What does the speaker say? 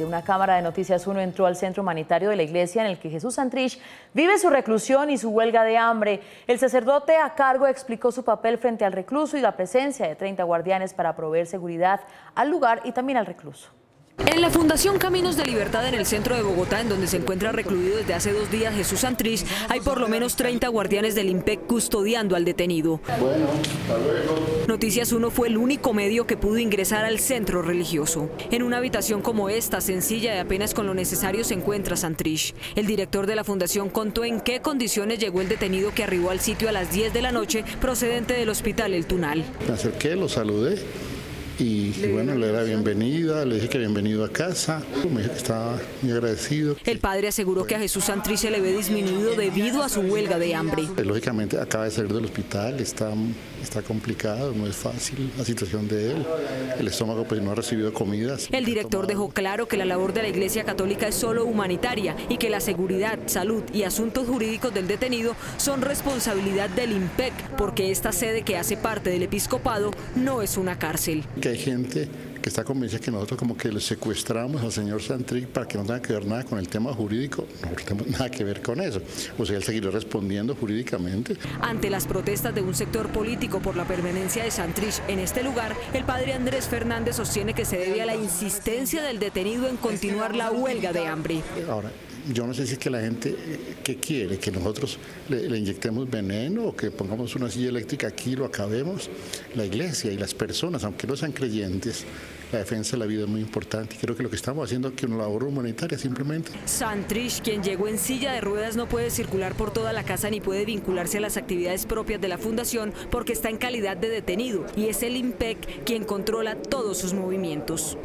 Una cámara de Noticias Uno entró al centro humanitario de la iglesia en el que Jesús Santrich vive su reclusión y su huelga de hambre. El sacerdote a cargo explicó su papel frente al recluso y la presencia de 30 guardianes para proveer seguridad al lugar y también al recluso. En la Fundación Caminos de Libertad en el centro de Bogotá, en donde se encuentra recluido desde hace 2 días Jesús Santrich, hay por lo menos 30 guardianes del INPEC custodiando al detenido. Bueno, hasta luego. Noticias Uno fue el único medio que pudo ingresar al centro religioso. En una habitación como esta, sencilla y apenas con lo necesario, se encuentra Santrich. El director de la fundación contó en qué condiciones llegó el detenido que arribó al sitio a las 10 de la noche, procedente del hospital El Tunal. Me acerqué, lo saludé. Y bueno, le da bienvenida, le dije que bienvenido a casa, me dijo que estaba muy agradecido. El padre aseguró que a Jesús Santrich se le ve disminuido debido a su huelga de hambre. Lógicamente acaba de salir del hospital, está complicado, no es fácil la situación de él, el estómago pues no ha recibido comidas. El director dejó claro que la labor de la Iglesia Católica es solo humanitaria y que la seguridad, salud y asuntos jurídicos del detenido son responsabilidad del INPEC, porque esta sede que hace parte del Episcopado no es una cárcel. Que hay gente que está convencida que nosotros como que le secuestramos al señor Santrich para que no tenga que ver nada con el tema jurídico. No tenemos nada que ver con eso, o sea, él seguirá respondiendo jurídicamente. Ante las protestas de un sector político por la permanencia de Santrich en este lugar, el padre Andrés Fernández sostiene que se debe a la insistencia del detenido en continuar la huelga de hambre. Ahora, yo no sé si es que la gente que quiere que nosotros le inyectemos veneno o que pongamos una silla eléctrica aquí y lo acabemos. La iglesia y las personas, aunque no sean creyentes, la defensa de la vida es muy importante y creo que lo que estamos haciendo aquí es una labor humanitaria simplemente. Santrich, quien llegó en silla de ruedas, no puede circular por toda la casa ni puede vincularse a las actividades propias de la fundación porque está en calidad de detenido y es el INPEC quien controla todos sus movimientos.